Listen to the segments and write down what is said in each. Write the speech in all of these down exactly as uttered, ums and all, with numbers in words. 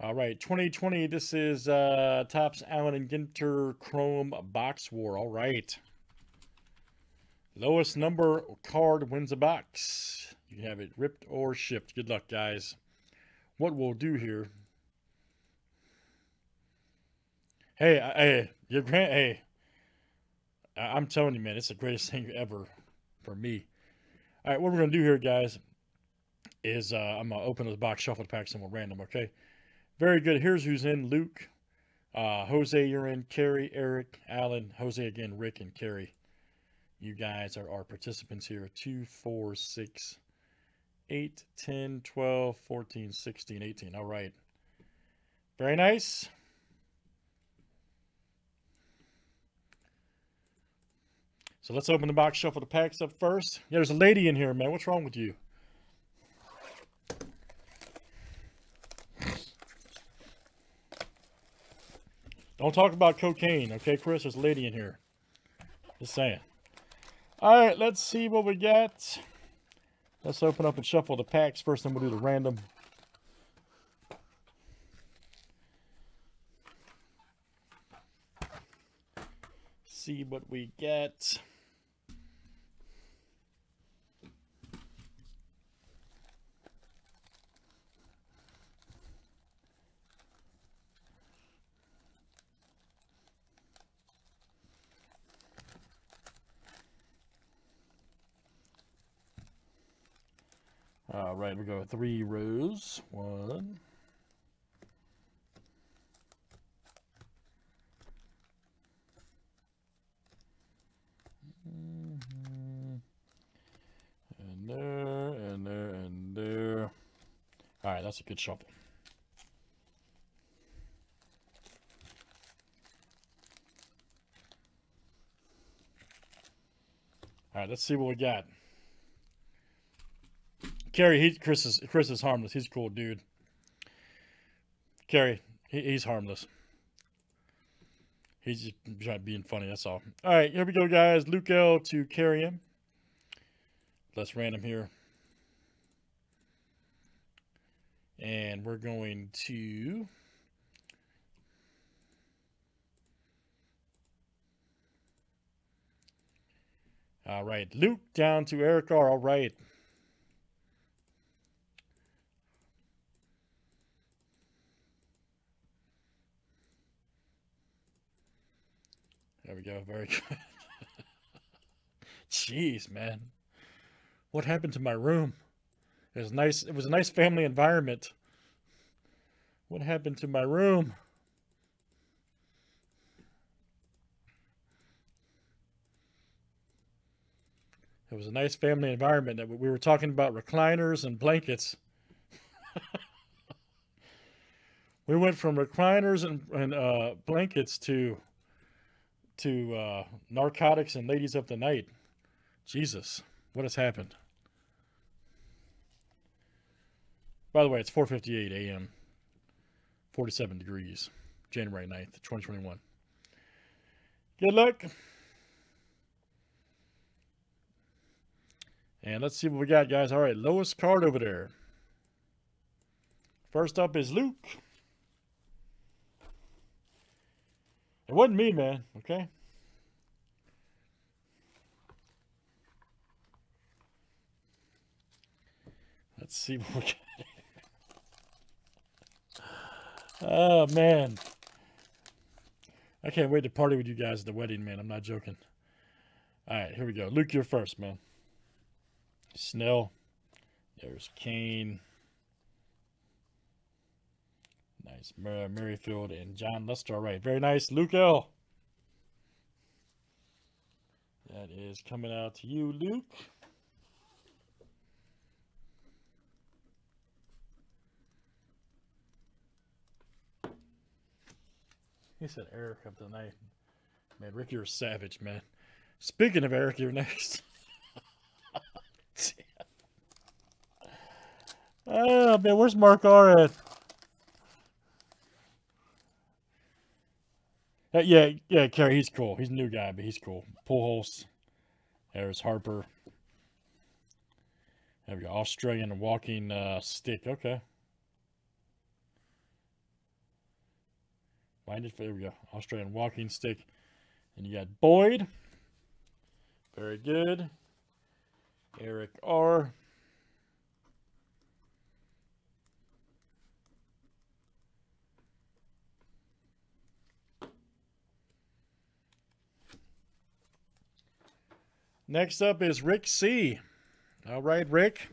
All right, twenty twenty, this is uh, Topps Allen and Ginter Chrome Box War. All right. Lowest number card wins a box. You can have it ripped or shipped. Good luck, guys. What we'll do here. Hey, hey, your grand, hey. I'm telling you, man, it's the greatest thing ever for me. All right, what we're going to do here, guys, is uh, I'm going to open this box, shuffle the packs, and we'll random, okay? Very good. Here's who's in. Luke, uh, Jose, you're in. Kerry, Eric, Alan, Jose again, Rick, and Kerry. You guys are our participants here. two, four, six, eight, ten, twelve, fourteen, sixteen, eighteen. All right. Very nice. So let's open the box, shuffle the packs up first. Yeah, there's a lady in here, man. What's wrong with you? Don't talk about cocaine, okay, Chris? There's a lady in here. Just saying. All right, let's see what we got. Let's open up and shuffle the packs first, then we'll do the random. See what we get. All right, we go three rows. One. Mm-hmm. And there, and there, and there. All right, that's a good shuffle. All right, let's see what we got. Kerry, he, Chris is Chris is harmless. He's a cool dude. Kerry, he, he's harmless. He's just being funny. That's all. All right, here we go, guys. Luke L to Kerry M. Let's random here, and we're going to. All right, Luke down to Eric R. All right. There we go. Very good. Jeez, man. What happened to my room? It was nice. It was a nice family environment. What happened to my room? It was a nice family environment that we were talking about recliners and blankets. We went from recliners and, and uh, blankets to to uh, narcotics and ladies of the night. Jesus, what has happened? By the way, it's four fifty-eight a m, forty-seven degrees, January ninth, twenty twenty-one. Good luck. And let's see what we got, guys. All right, lowest card over there. First up is Luke. It wasn't me, man, okay? Let's see what we got here. Oh, man. I can't wait to party with you guys at the wedding, man. I'm not joking. All right, here we go. Luke, you're first, man. Snell. There's Kane. Nice. Mer Merrifield and John Lester. All right. Very nice. Luke L. That is coming out to you, Luke. He said Eric of the night. Man, Rick, you're a savage, man. Speaking of Eric, you're next. Oh, man. Where's Mark R at? Uh, yeah, yeah, Kerry, he's cool. He's a new guy, but he's cool. Pujols. There's Harper. There we go. Australian walking uh, stick. Okay. Wind it, there we go. Australian walking stick. And you got Boyd. Very good. Eric R. Next up is Rick C. All right, Rick.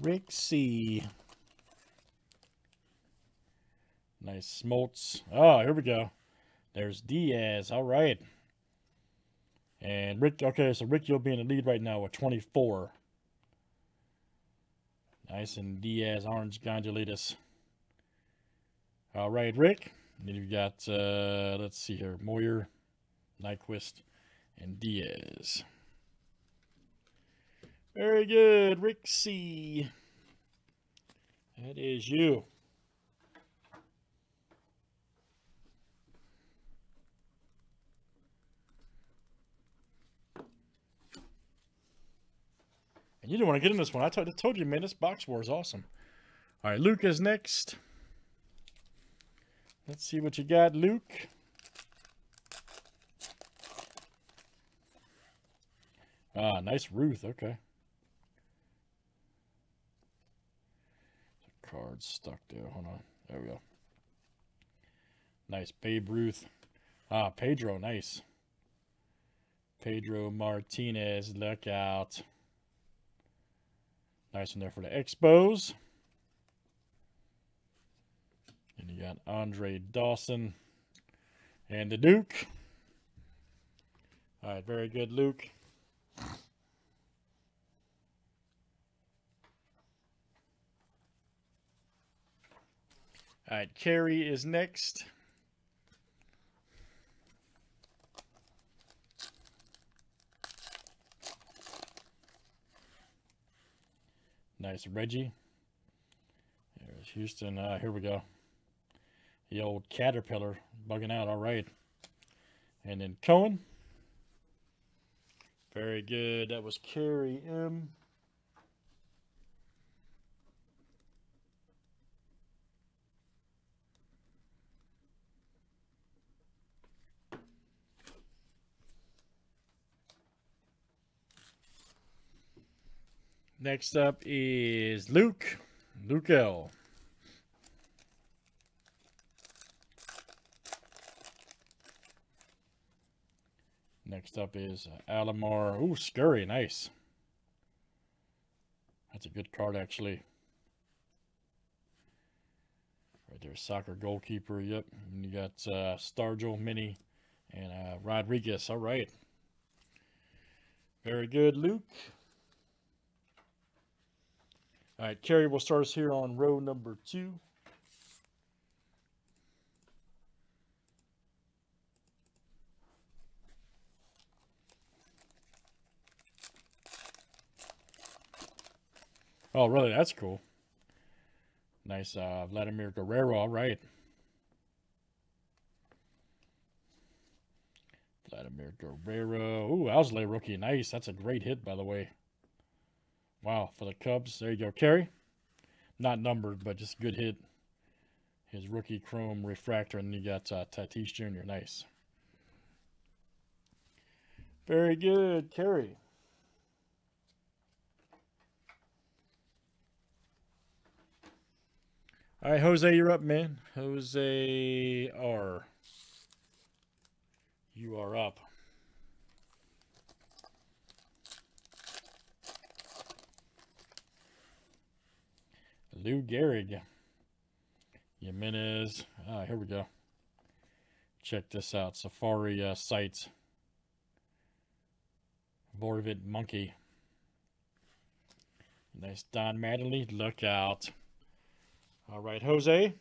Rick C. Nice Smoltz. Oh, here we go. There's Diaz. All right. And Rick, okay, so Rick, you'll be in the lead right now with twenty-four. Nice, and Diaz, Orange Gondolitis. All right, Rick. And then you've got, uh, let's see here, Moyer, Nyquist, and Diaz. Very good, Rick C. That is you. And you didn't want to get in this one. I told, I told you, man, this box war is awesome. All right, Luke is next. Let's see what you got, Luke. Ah, nice Ruth. Okay. The card's stuck there. Hold on. There we go. Nice Babe Ruth. Ah, Pedro. Nice. Pedro Martinez. Look out. Nice one there for the Expos. And you got Andre Dawson and the Duke. All right, very good, Luke. All right, Carrie is next. Nice Reggie. There's Houston. Uh, here we go. The old caterpillar bugging out. All right. And then Cohen. Very good. That was Carrie M. Next up is Luke. Luke L. Next up is uh, Alomar. Ooh, Scurry. Nice. That's a good card, actually. Right there, soccer goalkeeper. Yep. And you got uh, Stargell, Mini, and uh, Rodriguez. All right. Very good, Luke. All right, Kerry will start us here on row number two. Oh, really? That's cool. Nice uh, Vladimir Guerrero. All right. Vladimir Guerrero. Ooh, Ousley rookie. Nice. That's a great hit, by the way. Wow, for the Cubs. There you go, Kerry. Not numbered, but just good hit. His rookie chrome refractor, and you got uh, Tatis Junior Nice. Very good, Kerry. All right, Jose, you're up, man. Jose R. You are up. Lou Gehrig. Jimenez. Ah, here we go. Check this out. Safari uh, Sites. Vorvid Monkey. Nice Don Mattingly. Look out. All right, Jose.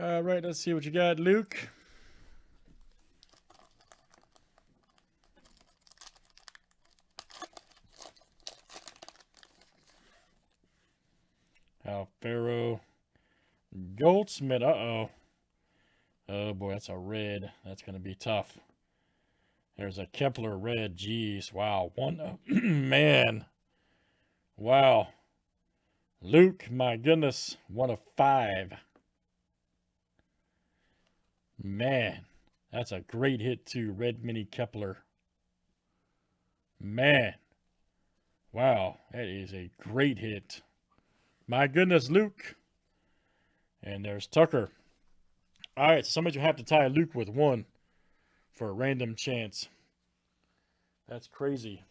All right, let's see what you got, Luke. Alfaro. Goldsmith. Uh-oh. Oh, boy, that's a red. That's going to be tough. There's a Kepler red. Jeez. Wow. One. Oh, man. Wow. Luke, my goodness. One of five. Man. That's a great hit, too. Red Mini Kepler. Man. Wow. That is a great hit. My goodness, Luke. And there's Tucker. All right, somebody will have to tie Luke with one for a random chance. That's crazy.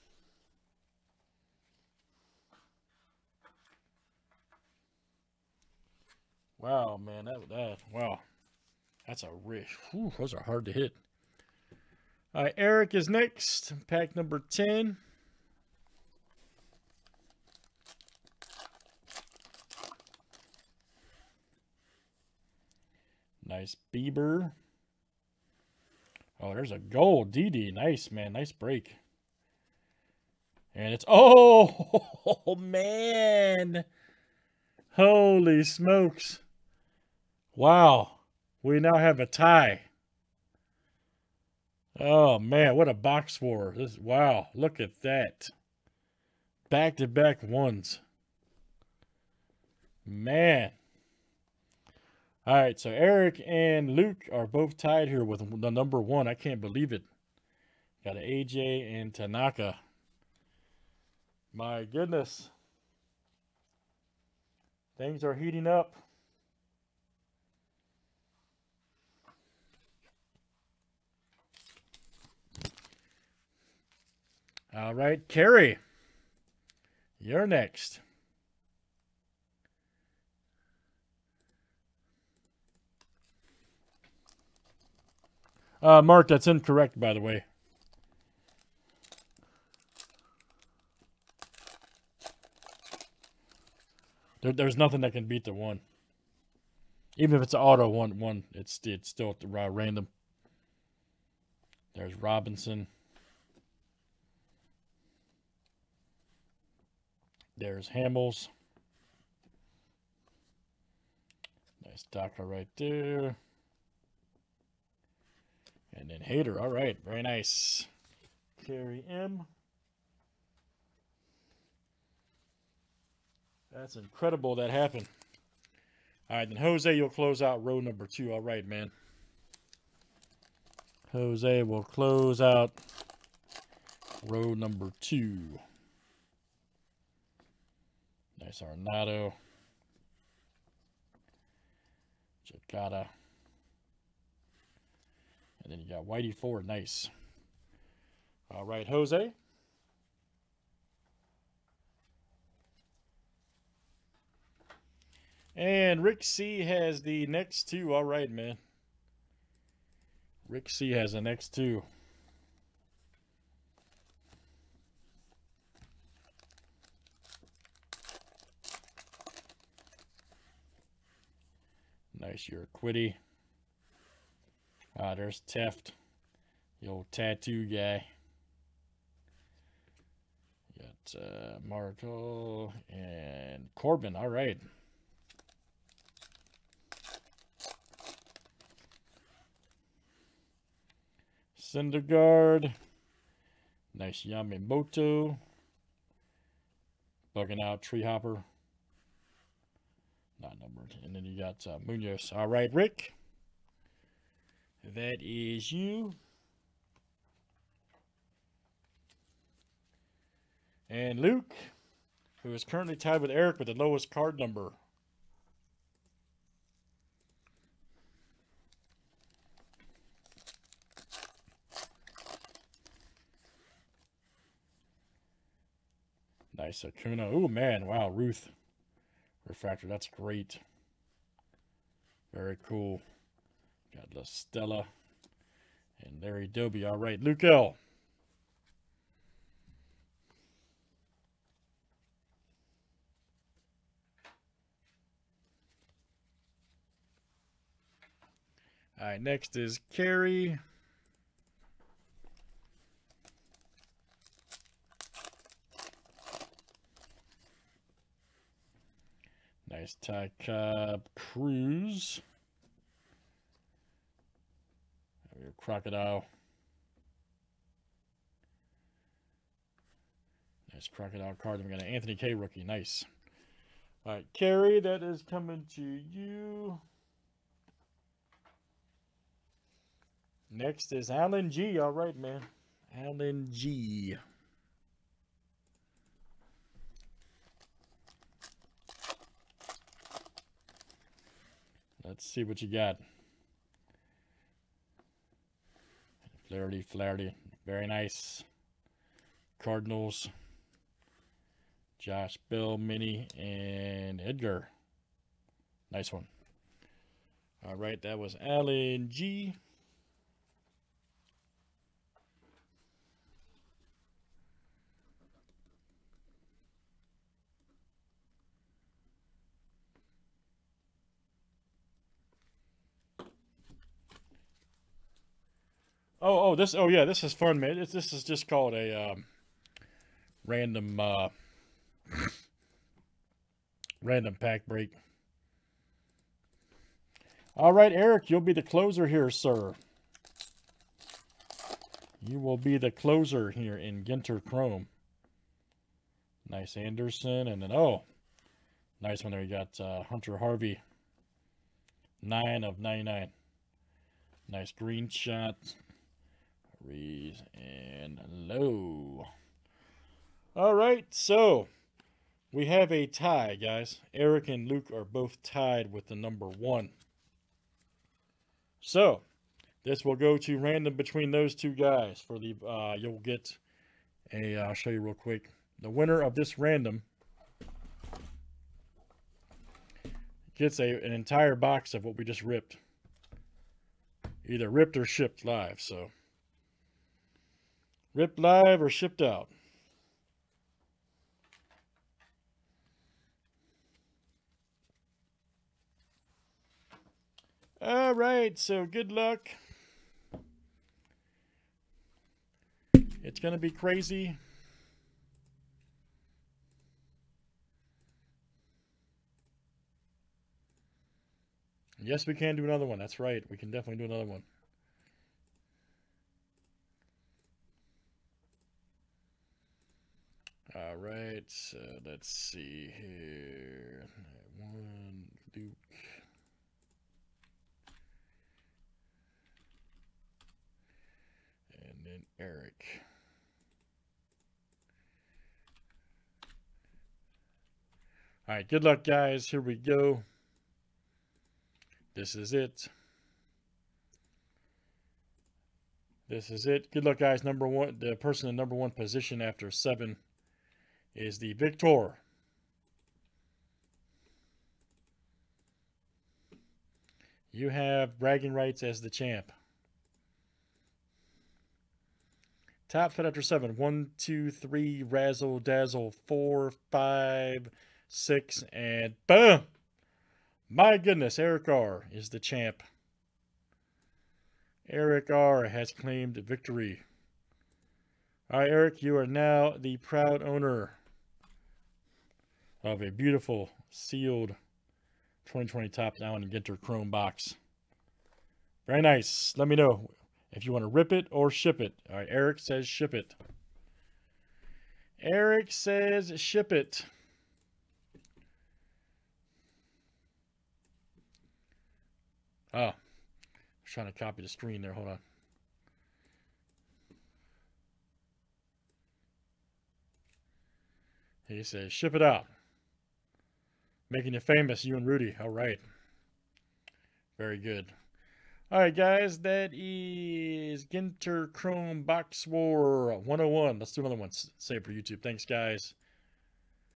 Wow, man, that that wow, that's a rich. Whew, those are hard to hit. All right, Eric is next. Pack number ten. Nice Bieber. Oh, there's a goal. D D. Nice, man. Nice break. And it's... Oh, man. Holy smokes. Wow. We now have a tie. Oh, man. What a box war. This, wow. Look at that. Back-to-back ones. Man. All right, so Eric and Luke are both tied here with the number one. I can't believe it. Got an A J and Tanaka. My goodness. Things are heating up. All right, Carrie, you're next. Uh, Mark, that's incorrect, by the way. There, there's nothing that can beat the one. Even if it's an auto one, one, it's it's still uh, random. There's Robinson. There's Hamels. Nice Docker right there. And then Hader. All right. Very nice. Carry M. That's incredible that happened. All right. Then Jose, you'll close out row number two. All right, man. Jose will close out row number two. Nice Arnado. Chicada. Then you got Whitey Ford. Nice. All right, Jose. And Rick C has the next two. All right, man. Rick C has the next two. Nice, you're a quitty. Ah, uh, there's Teft, the old tattoo guy. You got uh, Marco and Corbin. All right. Syndergaard. Nice Yamamoto. Bugging out Treehopper. Not numbered. And then you got uh, Munoz. All right, Rick. That is you. And Luke, who is currently tied with Eric with the lowest card number. Nice Acuna. Oh, man. Wow. Ruth. Refractor. That's great. Very cool. Got La Stella and Larry Doby. All right, Luke L. All right, next is Carrie. Nice tie cob Cruz. Have your crocodile. Nice crocodile card. We got an Anthony K rookie. Nice. All right, Carrie, that is coming to you. Next is Alan G. All right, man. Alan G. Let's see what you got. Flaherty, Flaherty. Very nice. Cardinals. Josh Bell, Minnie, and Edgar. Nice one. All right, that was Alan G. Oh, oh, this, oh yeah, this is fun, man. It's, this is just called a um, random, uh, random pack break. All right, Eric, you'll be the closer here, sir. You will be the closer here in Ginter Chrome. Nice Anderson, and then, oh, nice one there. You got uh, Hunter Harvey, nine of ninety-nine. Nice green shot. Rees and low. All right, so we have a tie, guys. Eric and Luke are both tied with the number one. So this will go to random between those two guys. For the uh, you'll get a. I'll show you real quick. The winner of this random gets a an entire box of what we just ripped. Either ripped or shipped live, so. Ripped live or shipped out. All right, so good luck. It's going to be crazy. Yes, we can do another one. That's right. We can definitely do another one. All right. So let's see here. One, Luke. And then Eric. All right. Good luck, guys. Here we go. This is it. This is it. Good luck, guys. Number one, the person in number one position after seven is the victor. You have bragging rights as the champ. Top fed after seven. One, two, three, razzle, dazzle, four, five, six, and boom. My goodness, Eric R. is the champ. Eric R. has claimed victory. All right, Eric, you are now the proud owner of a beautiful sealed twenty twenty Topps Allen and Ginter Chrome box. Very nice. Let me know if you want to rip it or ship it. All right, Eric says ship it. Eric says ship it. Oh, I was trying to copy the screen there. Hold on. He says, ship it out. Making you famous, you and Rudy. All right. Very good. All right, guys. That is Ginter Chrome Box War one oh one. Let's do another one. Save for YouTube. Thanks, guys.